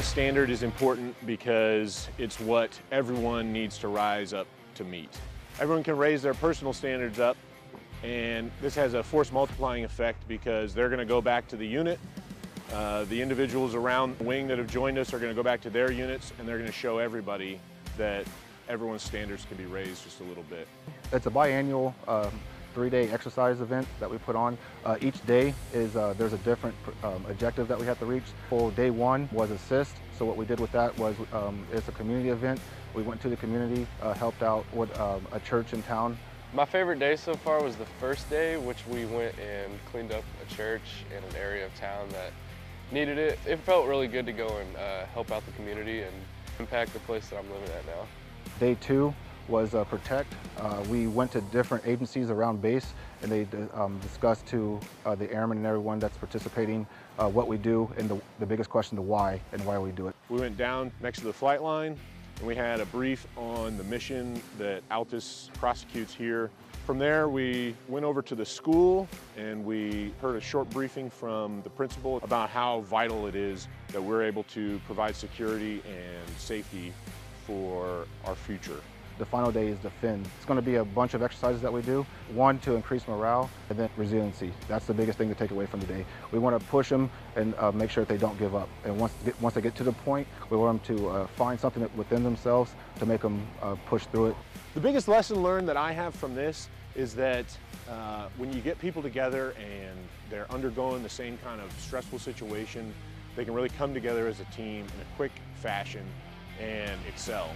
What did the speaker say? The standard is important because it's what everyone needs to rise up to meet. Everyone can raise their personal standards up, and this has a force multiplying effect because they're going to go back to the unit. The individuals around the wing that have joined us are going to go back to their units, and they're going to show everybody that everyone's standards can be raised just a little bit. It's a biannual three-day exercise event that we put on. Each day is there's a different objective that we have to reach. Well, day one was assist. So what we did with that was it's a community event. We went to the community, helped out with a church in town. My favorite day so far was the first day, which we went and cleaned up a church in an area of town that needed it. It felt really good to go and help out the community and impact the place that I'm living at now. Day two was protect. We went to different agencies around base, and they discussed to the airmen and everyone that's participating what we do, and the biggest question, the why, and why we do it. We went down next to the flight line, and we had a brief on the mission that Altus prosecutes here. From there, we went over to the school, and we heard a short briefing from the principal about how vital it is that we're able to provide security and safety for our future. The final day is defend. It's going to be a bunch of exercises that we do. One, to increase morale, and then resiliency. That's the biggest thing to take away from today. We want to push them and make sure that they don't give up. And once they get to the point, we want them to find something within themselves to make them push through it. The biggest lesson learned that I have from this is that when you get people together and they're undergoing the same kind of stressful situation, they can really come together as a team in a quick fashion and excel.